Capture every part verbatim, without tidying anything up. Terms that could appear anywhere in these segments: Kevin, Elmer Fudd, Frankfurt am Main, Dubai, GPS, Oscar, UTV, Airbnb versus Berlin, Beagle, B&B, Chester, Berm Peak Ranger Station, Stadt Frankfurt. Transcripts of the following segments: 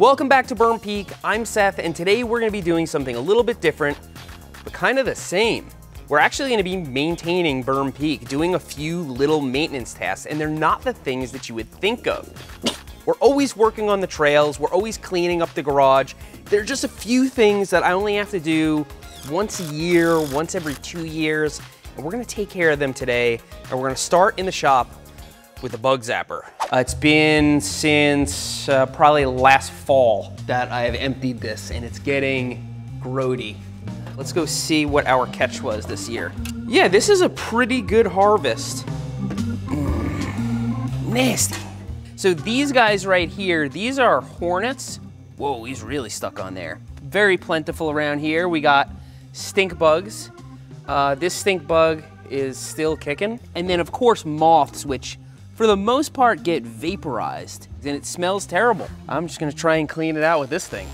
Welcome back to Berm Peak. I'm Seth, and today we're gonna be doing something a little bit different, but kind of the same. We're actually gonna be maintaining Berm Peak, doing a few little maintenance tasks, and they're not the things that you would think of. We're always working on the trails, we're always cleaning up the garage. There are just a few things that I only have to do once a year, once every two years, and we're gonna take care of them today, and we're gonna start in the shop with a bug zapper. Uh, it's been since uh, probably last fall that I have emptied this, and it's getting grody. Let's go see what our catch was this year. Yeah, this is a pretty good harvest. Mm, nasty. So these guys right here, these are hornets. Whoa, he's really stuck on there. Very plentiful around here. We got stink bugs. Uh, this stink bug is still kicking. And then of course moths, which for the most part get vaporized. And it smells terrible. I'm just gonna try and clean it out with this thing.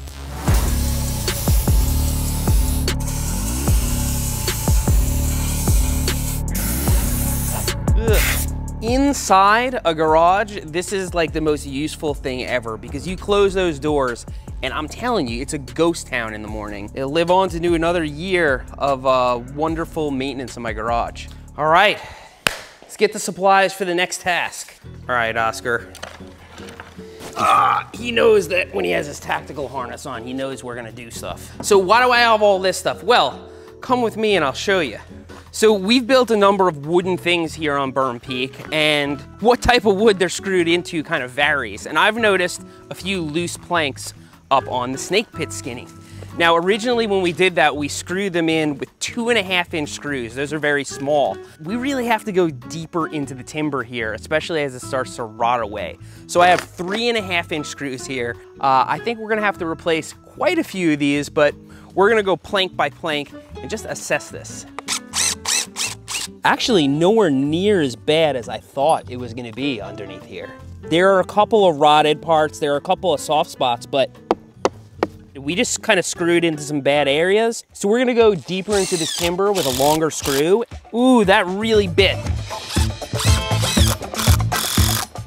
Inside a garage, this is like the most useful thing ever because you close those doors and I'm telling you, it's a ghost town in the morning. It'll live on to do another year of uh, wonderful maintenance in my garage. All right, let's get the supplies for the next task. All right, Oscar. Ah, he knows that when he has his tactical harness on, he knows we're gonna do stuff. So why do I have all this stuff? Well, come with me and I'll show you. So we've built a number of wooden things here on Berm Peak, and what type of wood they're screwed into kind of varies. And I've noticed a few loose planks up on the snake pit skinny. Now, originally when we did that, we screwed them in with two and a half inch screws. Those are very small. We really have to go deeper into the timber here, especially as it starts to rot away. So I have three and a half inch screws here. Uh, I think we're gonna have to replace quite a few of these, but we're gonna go plank by plank and just assess this. Actually, nowhere near as bad as I thought it was gonna be underneath here. There are a couple of rotted parts, there are a couple of soft spots, but we just kind of screwed into some bad areas. So we're gonna go deeper into this timber with a longer screw. Ooh, that really bit.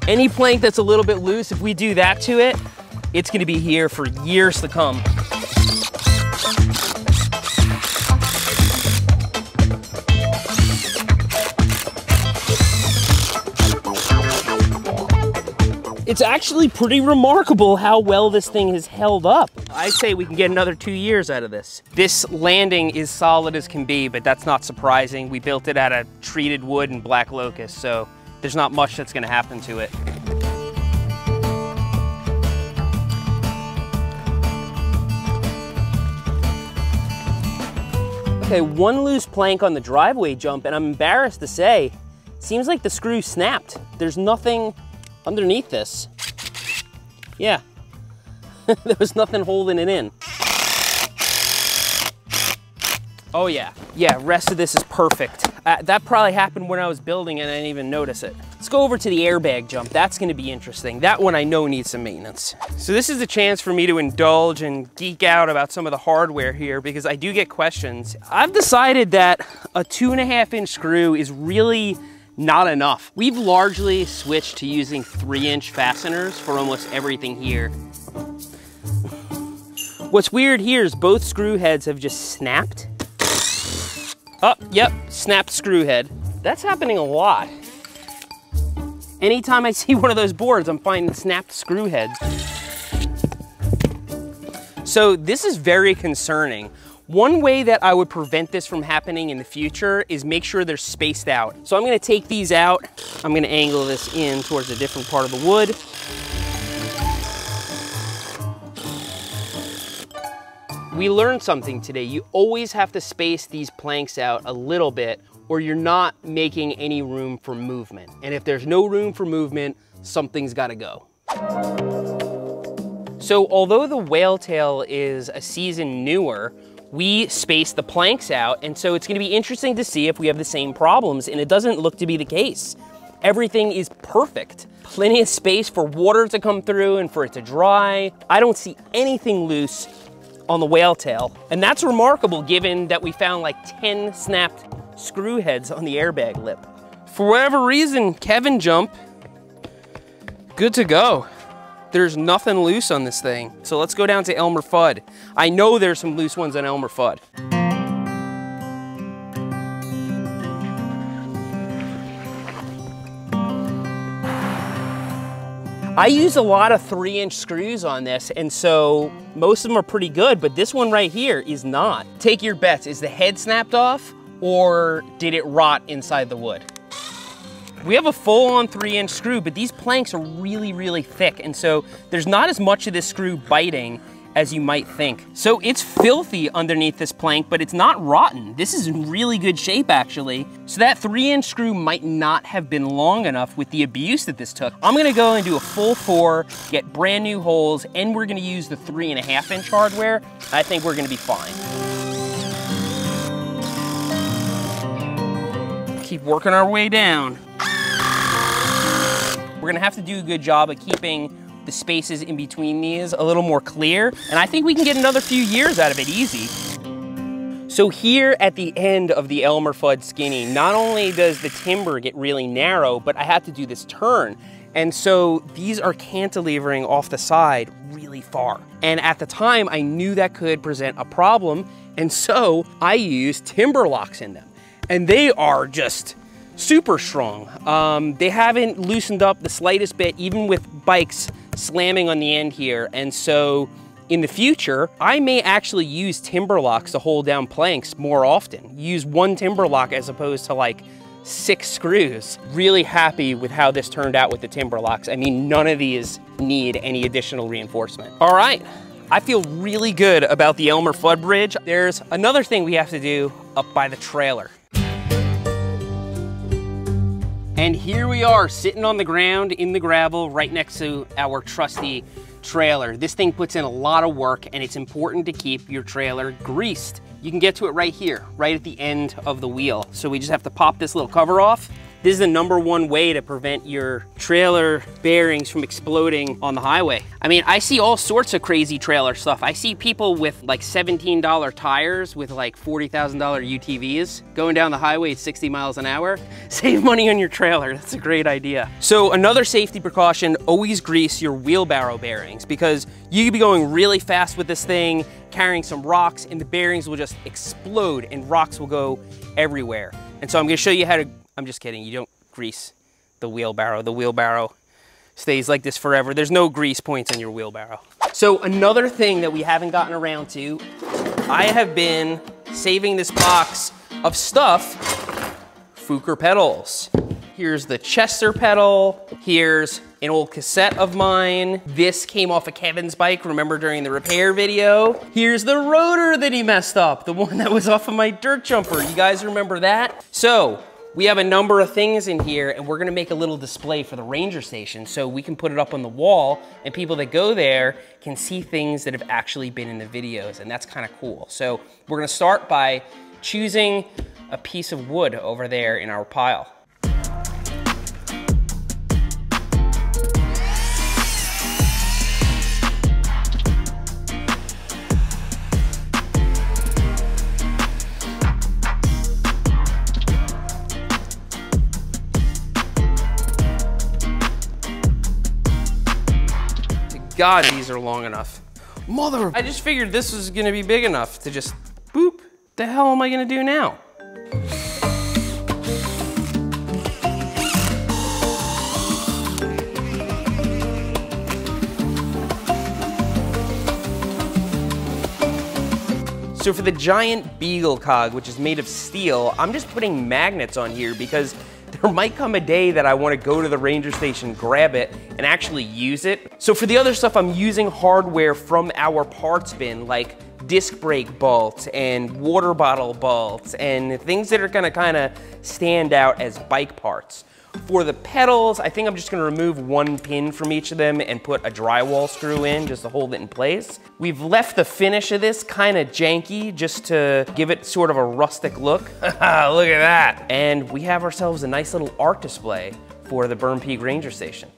Any plank that's a little bit loose, if we do that to it, it's gonna be here for years to come. It's actually pretty remarkable how well this thing has held up. I say we can get another two years out of this. This landing is solid as can be, but that's not surprising. We built it out of treated wood and black locust, so there's not much that's gonna happen to it. Okay, one loose plank on the driveway jump, and I'm embarrassed to say, seems like the screw snapped. There's nothing underneath this. Yeah, there was nothing holding it in. Oh yeah, yeah, rest of this is perfect. Uh, that probably happened when I was building and I didn't even notice it. Let's go over to the airbag jump. That's gonna be interesting. That one I know needs some maintenance. So this is a chance for me to indulge and geek out about some of the hardware here because I do get questions. I've decided that a two and a half inch screw is really not enough. We've largely switched to using three inch fasteners for almost everything here. What's weird here is both screw heads have just snapped. Oh, yep, snapped screw head. That's happening a lot. Anytime I see one of those boards, I'm finding snapped screw heads. So this is very concerning. One way that I would prevent this from happening in the future is make sure they're spaced out. So I'm gonna take these out. I'm gonna angle this in towards a different part of the wood. We learned something today. You always have to space these planks out a little bit or you're not making any room for movement. And if there's no room for movement, something's gotta go. So although the whale tail is a season newer, we space the planks out, and so it's gonna be interesting to see if we have the same problems, and it doesn't look to be the case. Everything is perfect. Plenty of space for water to come through and for it to dry. I don't see anything loose on the whale tail, and that's remarkable given that we found like ten snapped screw heads on the airbag lip. For whatever reason, Kevin jump, good to go. There's nothing loose on this thing. So let's go down to Elmer Fudd. I know there's some loose ones on Elmer Fudd. I use a lot of three inch screws on this, and so most of them are pretty good, but this one right here is not. Take your bets. Is the head snapped off or did it rot inside the wood? We have a full-on three-inch screw, but these planks are really, really thick, and so there's not as much of this screw biting as you might think. So it's filthy underneath this plank, but it's not rotten. This is in really good shape, actually. So that three-inch screw might not have been long enough with the abuse that this took. I'm gonna go and do a full four, get brand new holes, and we're gonna use the three and a half inch hardware. I think we're gonna be fine. Keep working our way down. We're gonna have to do a good job of keeping the spaces in between these a little more clear, and I think we can get another few years out of it easy. So here at the end of the Elmer Fudd skinny, not only does the timber get really narrow, but I have to do this turn. And so these are cantilevering off the side really far. And at the time, I knew that could present a problem, and so I used timber locks in them. And they are just super strong. Um, they haven't loosened up the slightest bit, even with bikes slamming on the end here. And so in the future, I may actually use timber locks to hold down planks more often. Use one timber lock as opposed to like six screws. Really happy with how this turned out with the timber locks. I mean, none of these need any additional reinforcement. All right. I feel really good about the Elmer Fudd Bridge. There's another thing we have to do up by the trailer. And here we are sitting on the ground in the gravel right next to our trusty trailer. This thing puts in a lot of work, and it's important to keep your trailer greased. You can get to it right here, right at the end of the wheel. So we just have to pop this little cover off. This is the number one way to prevent your trailer bearings from exploding on the highway. I mean, I see all sorts of crazy trailer stuff. I see people with like seventeen dollar tires with like forty thousand dollar U T Vs going down the highway at sixty miles an hour. Save money on your trailer, that's a great idea. So another safety precaution, always grease your wheelbarrow bearings, because you could be going really fast with this thing, carrying some rocks, and the bearings will just explode and rocks will go everywhere. And so I'm gonna show you how to. I'm just kidding, you don't grease the wheelbarrow. The wheelbarrow stays like this forever. There's no grease points on your wheelbarrow. So another thing that we haven't gotten around to, I have been saving this box of stuff, Fuker pedals. Here's the Chester pedal. Here's an old cassette of mine. This came off of Kevin's bike, remember during the repair video? Here's the rotor that he messed up, the one that was off of my dirt jumper. You guys remember that? So, we have a number of things in here, and we're gonna make a little display for the Ranger Station so we can put it up on the wall, and people that go there can see things that have actually been in the videos, and that's kind of cool. So we're gonna start by choosing a piece of wood over there in our pile. God, these are long enough. Mother, I just figured this was gonna be big enough to just, boop. The hell am I gonna do now? So for the giant Beagle cog, which is made of steel, I'm just putting magnets on here because there might come a day that I want to go to the Ranger Station, grab it, and actually use it. So for the other stuff, I'm using hardware from our parts bin, like disc brake bolts and water bottle bolts and things that are going to kind of stand out as bike parts. For the pedals, I think I'm just going to remove one pin from each of them and put a drywall screw in just to hold it in place. We've left the finish of this kind of janky just to give it sort of a rustic look. Look at that. And we have ourselves a nice little art display for the Berm Peak Ranger Station.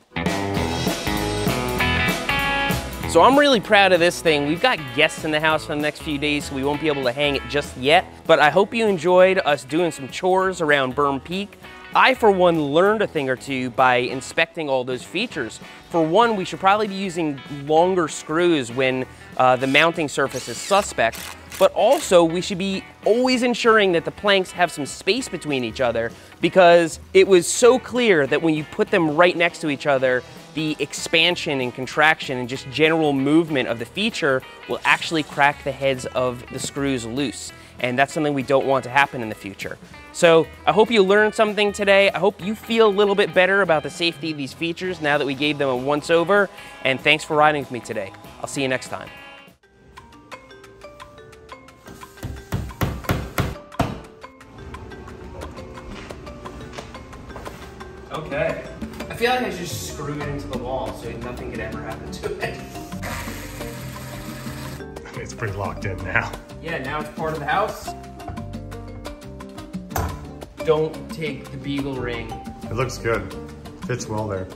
So I'm really proud of this thing. We've got guests in the house for the next few days, so we won't be able to hang it just yet. But I hope you enjoyed us doing some chores around Berm Peak. I, for one, learned a thing or two by inspecting all those features. For one, we should probably be using longer screws when uh, the mounting surface is suspect, but also we should be always ensuring that the planks have some space between each other, because it was so clear that when you put them right next to each other, the expansion and contraction and just general movement of the feature will actually crack the heads of the screws loose. And that's something we don't want to happen in the future. So I hope you learned something today. I hope you feel a little bit better about the safety of these features now that we gave them a once over. And thanks for riding with me today. I'll see you next time. Okay. I feel like I just screwed it into the wall so nothing could ever happen to it. It's pretty locked in now. Yeah, now it's part of the house. Don't take the Beagle ring. It looks good. Fits well there.